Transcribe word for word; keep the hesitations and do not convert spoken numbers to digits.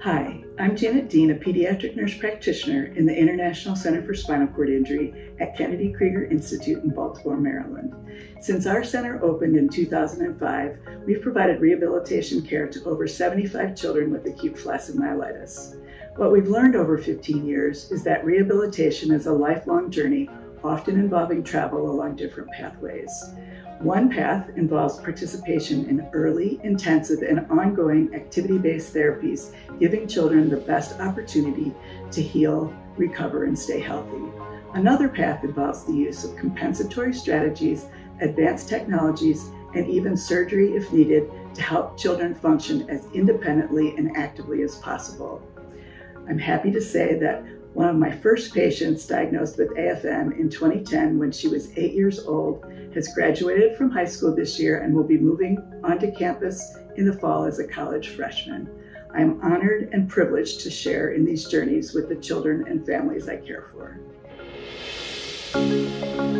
Hi, I'm Janet Dean, a pediatric nurse practitioner in the International Center for Spinal Cord Injury at Kennedy Krieger Institute in Baltimore, Maryland. Since our center opened in two thousand five, we've provided rehabilitation care to over seventy-five children with acute flaccid myelitis. What we've learned over fifteen years is that rehabilitation is a lifelong journey, often involving travel along different pathways. One path involves participation in early, intensive, and ongoing activity-based therapies, giving children the best opportunity to heal, recover, and stay healthy. Another path involves the use of compensatory strategies, advanced technologies, and even surgery if needed to help children function as independently and actively as possible. I'm happy to say that one of my first patients diagnosed with A F M in twenty ten when she was eight years old has graduated from high school this year and will be moving onto campus in the fall as a college freshman. I am honored and privileged to share in these journeys with the children and families I care for.